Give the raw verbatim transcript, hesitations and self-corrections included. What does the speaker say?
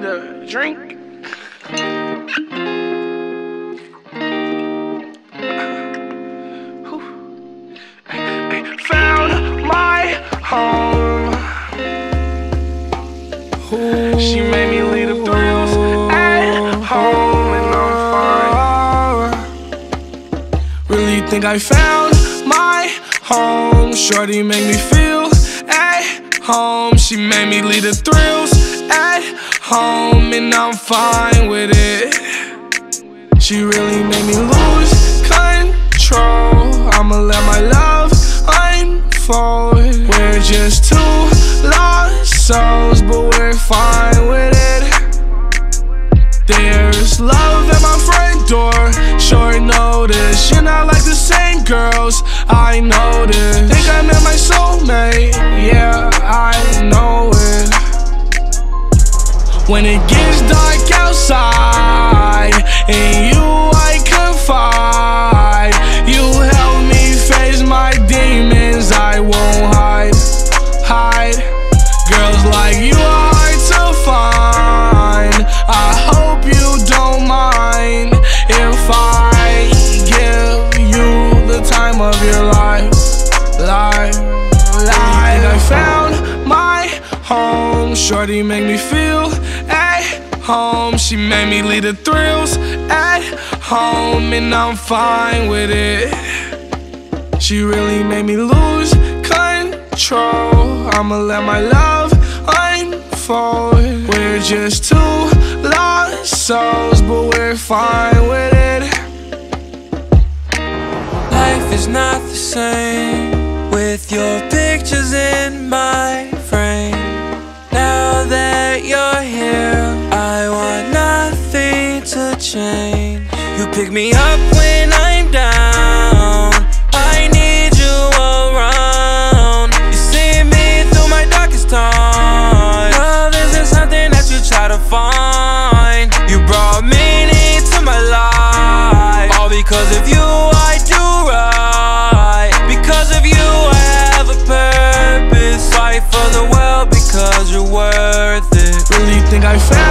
need a drink. Found my home. Ooh. She made me leave the thrills at home, and I'm fine. Really think I found my home. Shorty made me feel at home. She made me leave the thrills at home, and I'm fine with it. She really made me lose control. I'ma let my love unfold. We're just two lost souls, but we're fine with it. There's love at my front door, short notice. You're not like the same girls, I know this. Think I met my soulmate, yeah, I know it. When it gets dark outside and you I confide, you help me face my demons, I won't hide, hide. Girls like you are hard to find. I hope you don't mind if I give you the time of your life, life, life. I found my home. Shorty make me feel home. She made me leave the thrills at home, and I'm fine with it. She really made me lose control. I'ma let my love unfold. We're just two lost souls, but we're fine with it. Life is not the same with your pictures in my frame. Now that you're here, I want nothing to change. You pick me up when I'm down, I need you around. You see me through my darkest times. Love isn't something that you try to find. You brought meaning to my life, all because of you I do right. Because of you I have a purpose. Fight for the world because you're worth it. Really think I found